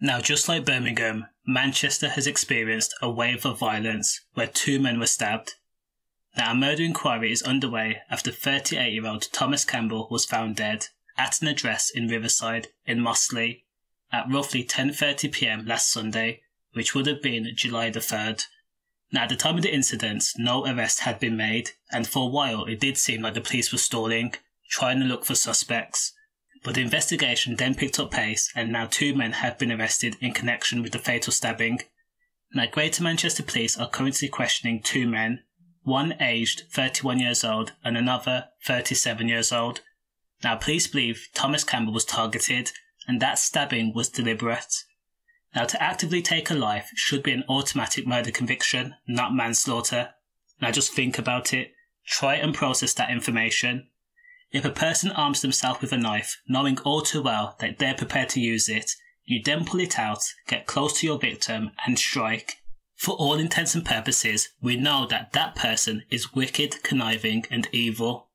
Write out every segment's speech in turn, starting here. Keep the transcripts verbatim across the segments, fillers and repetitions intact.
Now, just like Birmingham, Manchester has experienced a wave of violence where two men were stabbed. Now, a murder inquiry is underway after thirty-eight-year-old Thomas Campbell was found dead at an address in Riverside in Mossley at roughly ten thirty p m last Sunday, which would have been July the third. Now, at the time of the incident, no arrest had been made, and for a while it did seem like the police were stalling, trying to look for suspects. But the investigation then picked up pace, and now two men have been arrested in connection with the fatal stabbing. Now, Greater Manchester Police are currently questioning two men, one aged thirty-one years old and another thirty-seven years old. Now, police believe Thomas Campbell was targeted, and that stabbing was deliberate. Now, to actively take a life should be an automatic murder conviction, not manslaughter. Now, just think about it. Try and process that information. If a person arms themselves with a knife, knowing all too well that they're prepared to use it, you then pull it out, get close to your victim, and strike. For all intents and purposes, we know that that person is wicked, conniving, and evil.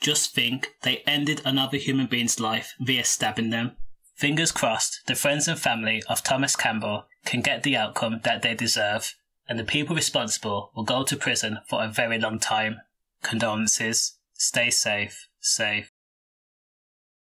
Just think, they ended another human being's life via stabbing them. Fingers crossed, the friends and family of Thomas Campbell can get the outcome that they deserve, and the people responsible will go to prison for a very long time. Condolences. Stay safe. Safe.